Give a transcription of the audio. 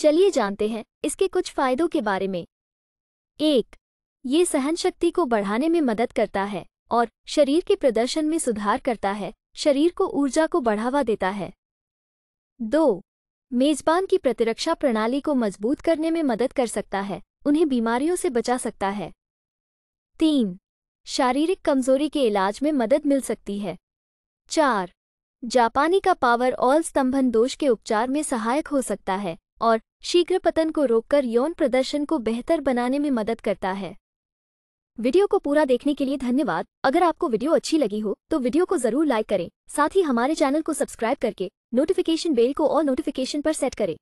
चलिए जानते हैं इसके कुछ फायदों के बारे में। 1. ये सहन शक्ति को बढ़ाने में मदद करता है और शरीर के प्रदर्शन में सुधार करता है। शरीर को ऊर्जा को बढ़ावा देता है। 2. मेजबान की प्रतिरक्षा प्रणाली को मजबूत करने में मदद कर सकता है। उन्हें बीमारियों से बचा सकता है। 3. शारीरिक कमजोरी के इलाज में मदद मिल सकती है। 4. जापानी का पावर ऑयल स्तंभन दोष के उपचार में सहायक हो सकता है और शीघ्र पतन को रोककर यौन प्रदर्शन को बेहतर बनाने में मदद करता है। वीडियो को पूरा देखने के लिए धन्यवाद। अगर आपको वीडियो अच्छी लगी हो तो वीडियो को जरूर लाइक करें। साथ ही हमारे चैनल को सब्सक्राइब करके नोटिफिकेशन बेल को और नोटिफिकेशन पर सेट करें।